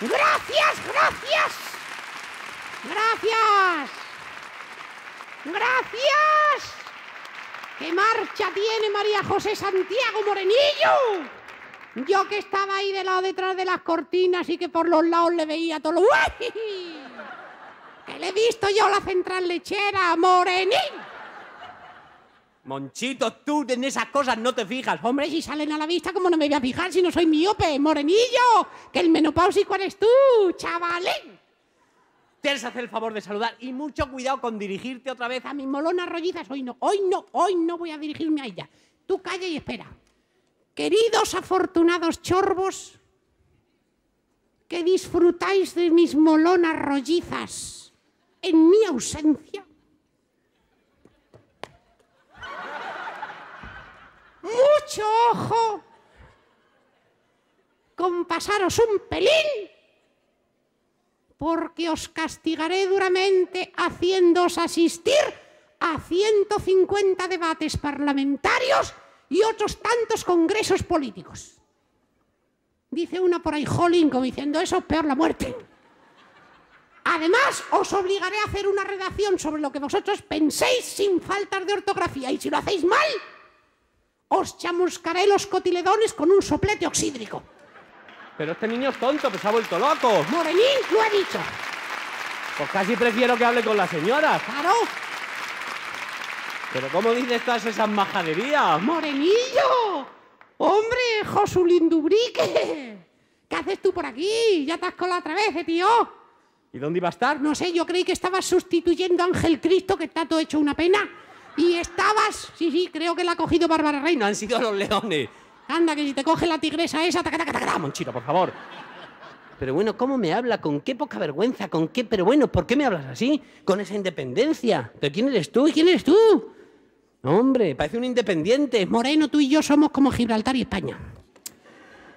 Gracias, gracias. Gracias. Gracias. ¡Qué marcha tiene María José Santiago Morenillo! Yo que estaba ahí de lado detrás de las cortinas y que por los lados le veía todo lo... ¡Uy! ¡Que le he visto yo la central lechera, Morenillo! Monchito, tú en esas cosas no te fijas. Hombre, si salen a la vista, ¿cómo no me voy a fijar si no soy miope, Morenillo? Que el menopáusico eres tú, chavalín. Tienes que hacer el favor de saludar y mucho cuidado con dirigirte otra vez a mis molonas rollizas. Hoy no voy a dirigirme a ella. Tú calla y espera. Queridos afortunados chorbos que disfrutáis de mis molonas rollizas en mi ausencia, mucho ojo con pasaros un pelín, porque os castigaré duramente haciéndoos asistir a 150 debates parlamentarios y otros tantos congresos políticos. Dice una por ahí, jolín, como diciendo eso, peor la muerte. Además, os obligaré a hacer una redacción sobre lo que vosotros penséis sin faltas de ortografía, y si lo hacéis mal, os chamuscaré los cotiledones con un soplete oxídrico. Pero este niño es tonto, pues se ha vuelto loco. Morenín, lo ha dicho. Pues casi prefiero que hable con las señoras. Claro. Pero ¿cómo dices todas esas majaderías? Morenillo, hombre, Josulín Dubrique. ¿Qué haces tú por aquí? Ya te has colado otra vez, tío. ¿Y dónde iba a estar? No sé, yo creí que estabas sustituyendo a Ángel Cristo, que está todo hecho una pena. Y estabas... Sí, creo que la ha cogido Bárbara Rey. No, han sido los leones. Anda, que si te coge la tigresa esa... Monchito, por favor. Pero bueno, ¿cómo me habla? ¿Con qué poca vergüenza? ¿Con qué...? Pero bueno, ¿por qué me hablas así? Con esa independencia. ¿Pero quién eres tú? ¿Y quién eres tú? Hombre, parece un independiente. Moreno, tú y yo somos como Gibraltar y España.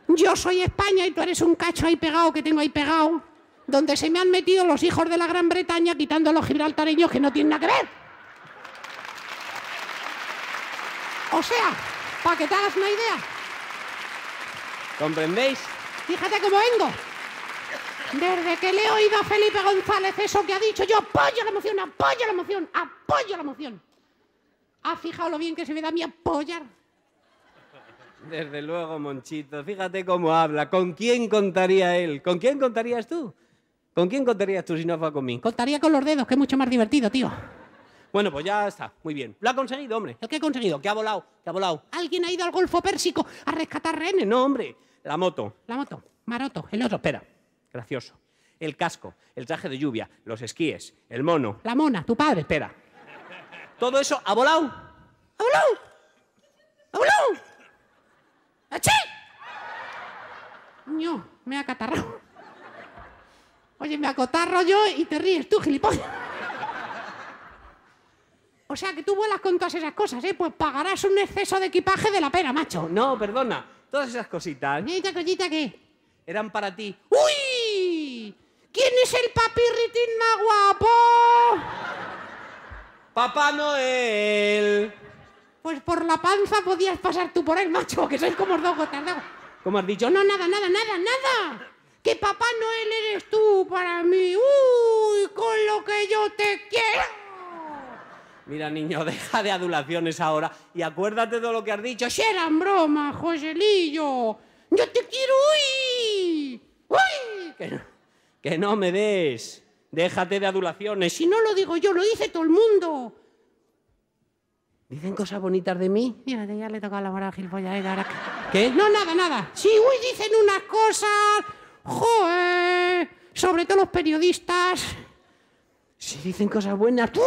Yo soy España y tú eres un cacho ahí pegado, que tengo ahí pegado, donde se me han metido los hijos de la Gran Bretaña quitando a los gibraltareños, que no tienen nada que ver. O sea, para que te hagas una idea. ¿Comprendéis? Fíjate cómo vengo. Desde que le he oído a Felipe González eso que ha dicho, yo apoyo la moción, apoyo la moción, apoyo la moción. ¿Has fijado lo bien que se me da a mí apoyar? Desde luego, Monchito, fíjate cómo habla. ¿Con quién contaría él? ¿Con quién contarías tú? ¿Con quién contarías tú si no fue conmigo? Contaría con los dedos, que es mucho más divertido, tío. Bueno, pues ya está, muy bien. Lo ha conseguido, hombre. ¿El qué ha conseguido? Que ha volado, que ha volado. ¿Alguien ha ido al Golfo Pérsico a rescatar rehenes? No, hombre, la moto. La moto, maroto, el otro. Espera, gracioso. El casco, el traje de lluvia, los esquíes, el mono. La mona, tu padre. Espera. Todo eso ha volado. ¡Ha volado! ¡Ha volado! ¡Achí! No, me ha catarrado. Oye, me acotarro yo y te ríes tú, gilipollas. O sea, que tú vuelas con todas esas cosas, ¿eh? Pues pagarás un exceso de equipaje de la pena, macho. No, perdona. Todas esas cositas. ¿Y esta cosita qué? Eran para ti. ¡Uy! ¿Quién es el papirritín más guapo? ¡Papá Noel! Pues por la panza podías pasar tú por él, macho, que sois como dos gotas de agua. ¿Cómo has dicho? No, nada. Que Papá Noel eres tú para mí. ¡Uy! Con lo que yo te quiero. Mira, niño, deja de adulaciones ahora y acuérdate de lo que has dicho. Si eran bromas, Joselillo. Yo te quiero, uy. ¡Uy! Que no me des. Déjate de adulaciones. Si no lo digo yo, lo dice todo el mundo. ¿Dicen cosas bonitas de mí? Mírate, ya le he tocado la moral a Gilbolla. Ahora... ¿Qué? No, nada. Sí, uy, dicen unas cosas. ¡Joder! Sobre todo los periodistas. Si dicen cosas buenas... ¡Tú!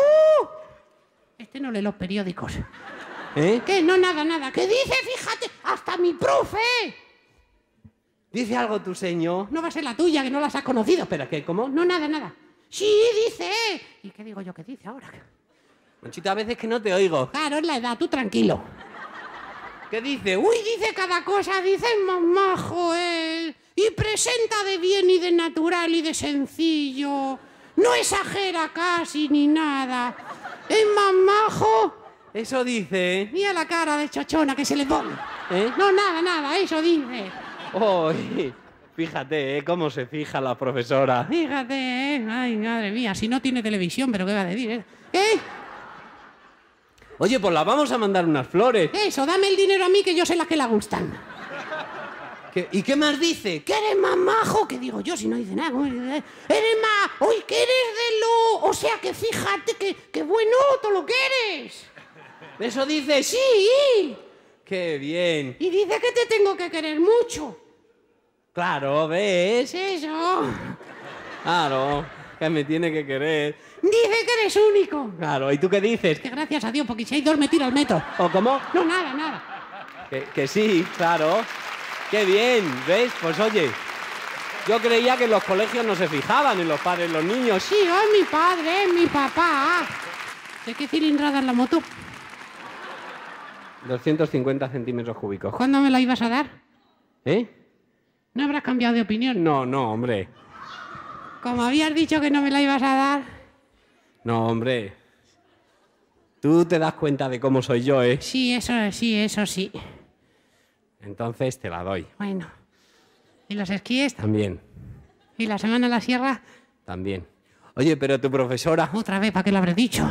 Este no lee los periódicos. ¿Eh? ¿Qué? No, nada. ¿Qué dice? Fíjate, hasta mi profe. ¿Dice algo tu señor? No va a ser la tuya, que no las has conocido. Espera, ¿qué? ¿Cómo? No, nada. Sí, dice. ¿Y qué digo yo que dice ahora? Monchito, a veces que no te oigo. Claro, es la edad, tú tranquilo. ¿Qué dice? Uy, dice cada cosa, dice más majo él. Y presenta de bien y de natural y de sencillo. No exagera casi ni nada. ¡Es más majo! Eso dice. Mira la cara de chochona que se le pone. ¿Eh? No, nada, eso dice. Oh, fíjate, cómo se fija la profesora. Fíjate, ay, madre mía, si no tiene televisión, pero qué va a decir, Oye, pues la vamos a mandar unas flores. Eso, dame el dinero a mí, que yo sé las que la gustan. ¿Qué? ¿Y qué más dice? ¿Que eres más majo? ¿Qué digo yo si no dice nada? Eres más... ¡Uy, que eres de lo...! O sea, que fíjate que bueno todo lo que eres. Eso dice, sí. ¡Qué bien! Y dice que te tengo que querer mucho. Claro, ¿ves? Eso. Claro, que me tiene que querer. Dice que eres único. Claro, ¿y tú qué dices? Que gracias a Dios, porque si hay dos me tiro al metro. ¿O cómo? No, nada, nada. Que sí, claro. ¡Qué bien! ¿Ves? Pues oye, yo creía que en los colegios no se fijaban en los padres los niños. Sí, es mi padre, es mi papá. ¿De qué cilindrada es la moto? 250 centímetros cúbicos. ¿Cuándo me la ibas a dar? ¿No habrás cambiado de opinión? No, hombre. Como habías dicho que no me la ibas a dar. No, hombre. Tú te das cuenta de cómo soy yo, ¿eh? Sí, eso sí. Entonces te la doy. Bueno. ¿Y los esquíes? También. ¿Y la semana en la sierra? También. Oye, pero tu profesora... Otra vez, ¿para qué lo habré dicho?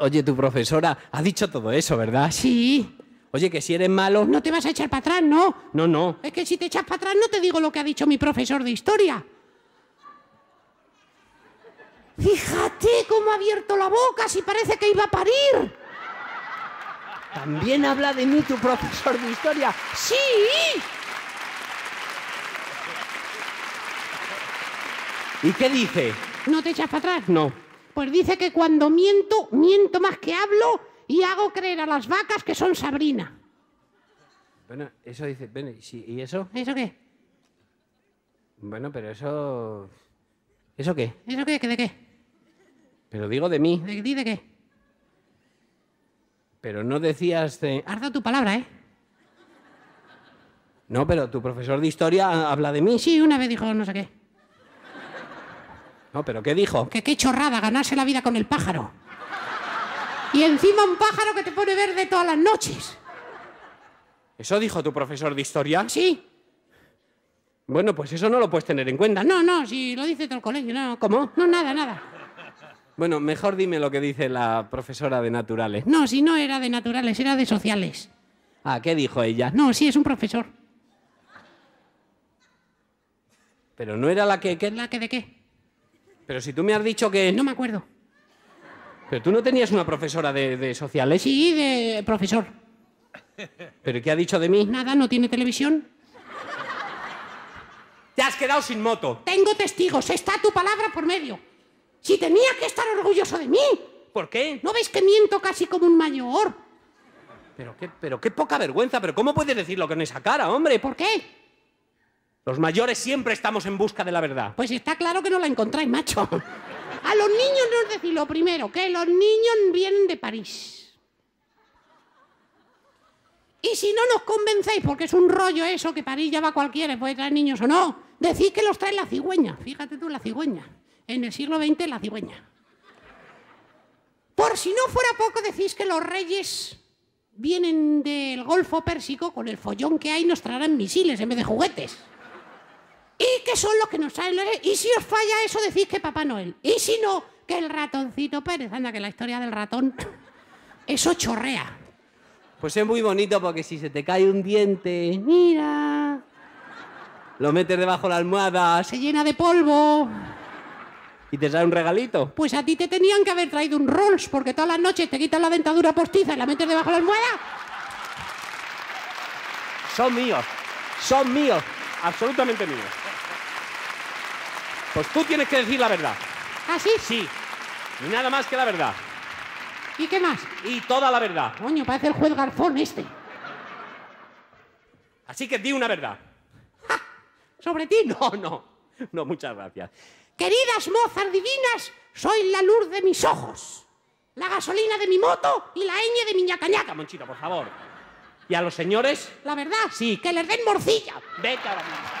Oye, tu profesora ha dicho todo eso, ¿verdad? Sí. Oye, que si eres malo... No te vas a echar para atrás, ¿no? No. Es que si te echas para atrás no te digo lo que ha dicho mi profesor de historia. Fíjate cómo ha abierto la boca, si parece que iba a parir. ¿También habla de mí tu profesor de historia? ¡Sí! ¿Y qué dice? ¿No te echas para atrás? No. Pues dice que cuando miento, miento más que hablo y hago creer a las vacas que son Sabrina. Bueno, eso dice... Bueno, ¿y eso? ¿Eso qué? Bueno, pero eso... ¿Eso qué? ¿Eso qué? ¿De qué? Pero digo de mí. ¿De qué? Pero no decías... Has dado tu palabra, ¿eh? No, pero tu profesor de historia habla de mí. Sí, una vez dijo no sé qué. No, pero ¿qué dijo? Que qué chorrada, ganarse la vida con el pájaro. Y encima un pájaro que te pone verde todas las noches. ¿Eso dijo tu profesor de historia? Sí. Bueno, pues eso no lo puedes tener en cuenta. No, si lo dice todo el colegio. No. ¿Cómo? No, nada. Bueno, mejor dime lo que dice la profesora de naturales. No, si no era de naturales, era de sociales. Ah, ¿qué dijo ella? No, sí, es un profesor. Pero no era la que... ¿La que de qué? Pero si tú me has dicho que... No me acuerdo. Pero tú no tenías una profesora de sociales. Sí, de profesor. ¿Pero qué ha dicho de mí? Nada, no tiene televisión. Te has quedado sin moto. Tengo testigos, está tu palabra por medio. ¡Si tenía que estar orgulloso de mí! ¿Por qué? ¿No veis que miento casi como un mayor? Pero qué poca vergüenza. ¿Pero cómo puedes decirlo con esa cara, hombre? ¿Por qué? Los mayores siempre estamos en busca de la verdad. Pues está claro que no la encontráis, macho. A los niños no os decís lo primero, que los niños vienen de París. Y si no nos convencéis, porque es un rollo eso, que París ya va cualquiera, puede traer niños o no, decís que los trae la cigüeña. Fíjate tú, la cigüeña. En el siglo XX, la cigüeña. Por si no fuera poco, decís que los reyes vienen del Golfo Pérsico, con el follón que hay nos traerán misiles en vez de juguetes. Y que son los que nos traen los reyes. Y si os falla eso, decís que Papá Noel. Y si no, que el ratoncito Pérez. Anda, que la historia del ratón, eso chorrea. Pues es muy bonito, porque si se te cae un diente, mira, lo metes debajo de la almohada, se llena de polvo... ¿Y te sale un regalito? Pues a ti te tenían que haber traído un Rolls, porque todas las noches te quitan la dentadura postiza y la metes debajo de la almohada. Son míos, absolutamente míos. Pues tú tienes que decir la verdad. ¿Ah, sí? Sí, y nada más que la verdad. ¿Y qué más? Y toda la verdad. Coño, parece el juez Garfón este. Así que di una verdad. ¡Ja! ¿Sobre ti? No, muchas gracias. Queridas mozas divinas, sois la luz de mis ojos, la gasolina de mi moto y la ñ de mi ñacañaca. Monchito, por favor. ¿Y a los señores? La verdad, sí. Que les den morcilla. Vete ahora mismo.